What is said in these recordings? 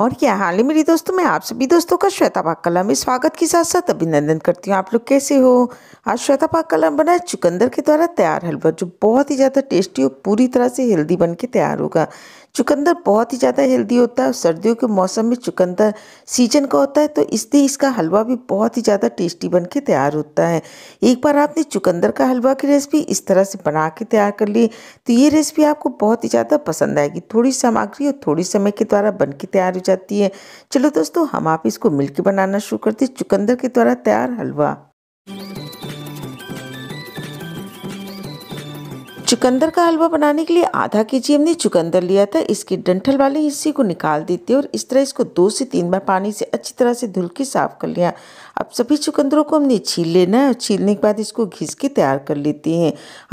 और क्या हाल है मेरी दोस्तों, मैं आप सभी दोस्तों का श्वेता पाक कला में स्वागत के साथ साथ अभिनंदन करती हूँ। आप लोग कैसे हो? आज श्वेता पाक कला में बना चुकंदर के द्वारा तैयार हलवा, जो बहुत ही ज़्यादा टेस्टी और पूरी तरह से हेल्दी बन के तैयार होगा। चुकंदर बहुत ही ज़्यादा हेल्दी होता है। सर्दियों के मौसम में चुकंदर सीजन का होता है, तो इसलिए इसका हलवा भी बहुत ही ज़्यादा टेस्टी बन के तैयार होता है। एक बार आपने चुकंदर का हलवा की रेसिपी इस तरह से बना के तैयार कर ली तो ये रेसिपी आपको बहुत ही ज़्यादा पसंद आएगी। थोड़ी सामग्री और थोड़ी समय के द्वारा बन के तैयार हो जाती है। चलो दोस्तों, हम आप इसको मिलकर बनाना शुरू करते हैं चुकंदर के द्वारा तैयार हलवा। चुकंदर का हलवा बनाने के लिए आधा केजी हमने चुकंदर लिया था। इसके डंठल वाले हिस्से को निकाल देते हैं और इस तरह इसको 2 से 3 बार पानी से अच्छी तरह से धुल के साफ कर लिया। अब सभी चुकंदरों को हमने छील लेना है और छीलने के बाद इसको घिस के तैयार कर लेते हैं।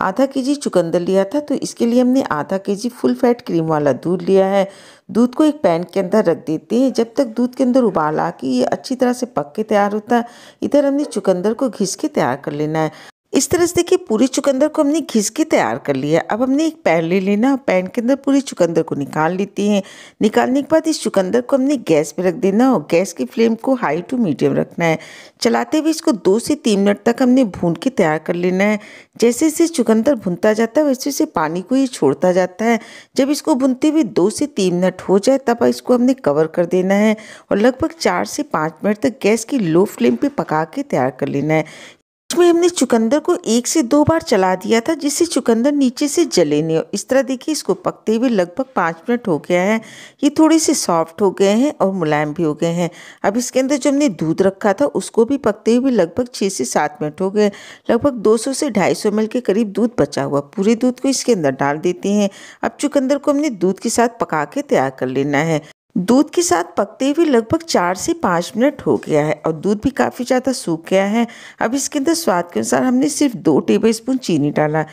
आधा केजी चुकंदर लिया था, तो इसके लिए हमने आधा केजी फुल फैट क्रीम वाला दूध लिया है। दूध को एक पैन के अंदर रख देते हैं। जब तक दूध के अंदर उबाल आ के ये अच्छी तरह से पक के तैयार होता है, इधर हमने चुकंदर को घिस के तैयार कर लेना है। इस तरह से देखिए पूरी चुकंदर को हमने घिस के तैयार कर लिया। अब हमने एक पैन ले लेना, पैन के अंदर पूरी चुकंदर को निकाल लेते हैं। निकालने के बाद इस चुकंदर को हमने गैस पे रख देना और गैस की फ्लेम को हाई टू मीडियम रखना है। चलाते हुए इसको 2 से 3 मिनट तक हमने भून के तैयार कर लेना है। जैसे जैसे चुकंदर भुनता जाता है वैसे वैसे पानी को ये छोड़ता जाता है। जब इसको भुनते हुए 2 से 3 मिनट हो जाए तब इसको हमने कवर कर देना है और लगभग 4 से 5 मिनट तक गैस की लो फ्लेम पर पका के तैयार कर लेना है। इसमें हमने चुकंदर को 1 से 2 बार चला दिया था, जिससे चुकंदर नीचे से जले नहीं हो। इस तरह देखिए इसको पकते हुए लगभग 5 मिनट हो गया है। ये थोड़े से सॉफ्ट हो गए हैं और मुलायम भी हो गए हैं। अब इसके अंदर जो हमने दूध रखा था उसको भी पकते हुए लगभग 6 से 7 मिनट हो गए। लगभग 200 से 250 ml के करीब दूध बचा हुआ, पूरे दूध को इसके अंदर डाल देते हैं। अब चुकंदर को हमने दूध के साथ पका के तैयार कर लेना है। दूध के साथ पकते हुए लगभग 4 से 5 मिनट हो गया है और दूध भी काफ़ी ज़्यादा सूख गया है। अब इसके अंदर स्वाद के अनुसार हमने सिर्फ 2 टेबलस्पून चीनी डाला।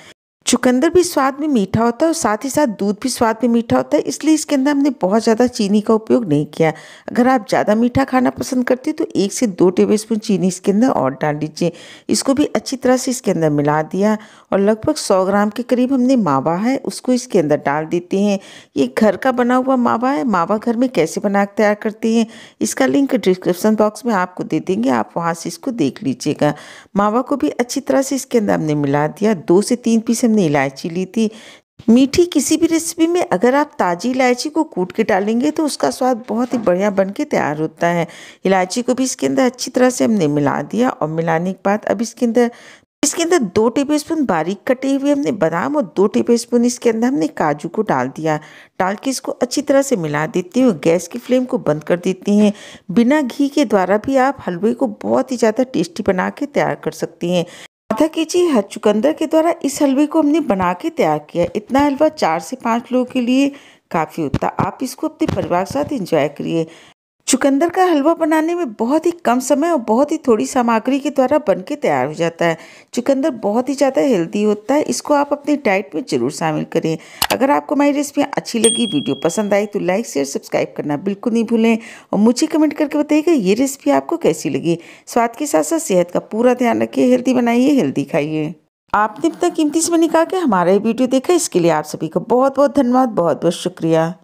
चुकंदर भी स्वाद में मीठा होता है और साथ ही साथ दूध भी स्वाद में मीठा होता है, इसलिए इसके अंदर हमने बहुत ज़्यादा चीनी का उपयोग नहीं किया। अगर आप ज़्यादा मीठा खाना पसंद करते हो तो 1 से 2 टेबलस्पून चीनी इसके अंदर और डाल दीजिए। इसको भी अच्छी तरह से इसके अंदर मिला दिया और लगभग 100 ग्राम के करीब हमने मावा है उसको इसके अंदर डाल देते हैं। ये घर का बना हुआ मावा है। मावा घर में कैसे बना के तैयार करते हैं इसका लिंक डिस्क्रिप्शन बॉक्स में आपको दे देंगे, आप वहाँ से इसको देख लीजिएगा। मावा को भी अच्छी तरह से इसके अंदर हमने मिला दिया। 2 से 3 पीस इलायची ली थी। मीठी किसी भी रेसिपी में अगर आप ताज़ी इलायची को कूट के डालेंगे तो उसका स्वाद बहुत ही बढ़िया बन के तैयार होता है। इलायची को भी इसके अंदर अच्छी तरह से हमने मिला दिया और मिलाने के बाद अब इसके अंदर 2 टेबलस्पून बारीक कटे हुए हमने बादाम और 2 टेबलस्पून इसके अंदर हमने काजू को डाल दिया। डाल के इसको अच्छी तरह से मिला देती हैं और गैस की फ्लेम को बंद कर देती हैं। बिना घी के द्वारा भी आप हलवे को बहुत ही ज़्यादा टेस्टी बना के तैयार कर सकती हैं। आधा केजी चुकंदर के द्वारा इस हलवे को हमने बना के तैयार किया। इतना हलवा 4 से 5 लोगों के लिए काफ़ी होता है। आप इसको अपने परिवार के साथ एंजॉय करिए। चुकंदर का हलवा बनाने में बहुत ही कम समय और बहुत ही थोड़ी सामग्री के द्वारा बन के तैयार हो जाता है। चुकंदर बहुत ही ज़्यादा हेल्दी होता है, इसको आप अपनी डाइट में ज़रूर शामिल करें। अगर आपको हमारी रेसिपियाँ अच्छी लगी, वीडियो पसंद आई तो लाइक शेयर सब्सक्राइब करना बिल्कुल नहीं भूलें और मुझे कमेंट करके बताइएगा ये रेसिपी आपको कैसी लगी। स्वाद के साथ साथ सेहत का पूरा ध्यान रखिए। हेल्दी बनाइए, हेल्दी खाइए। आपने इतना कीमती समय निकाल के हमारा ये वीडियो देखा, इसके लिए आप सभी का बहुत बहुत धन्यवाद, बहुत बहुत शुक्रिया।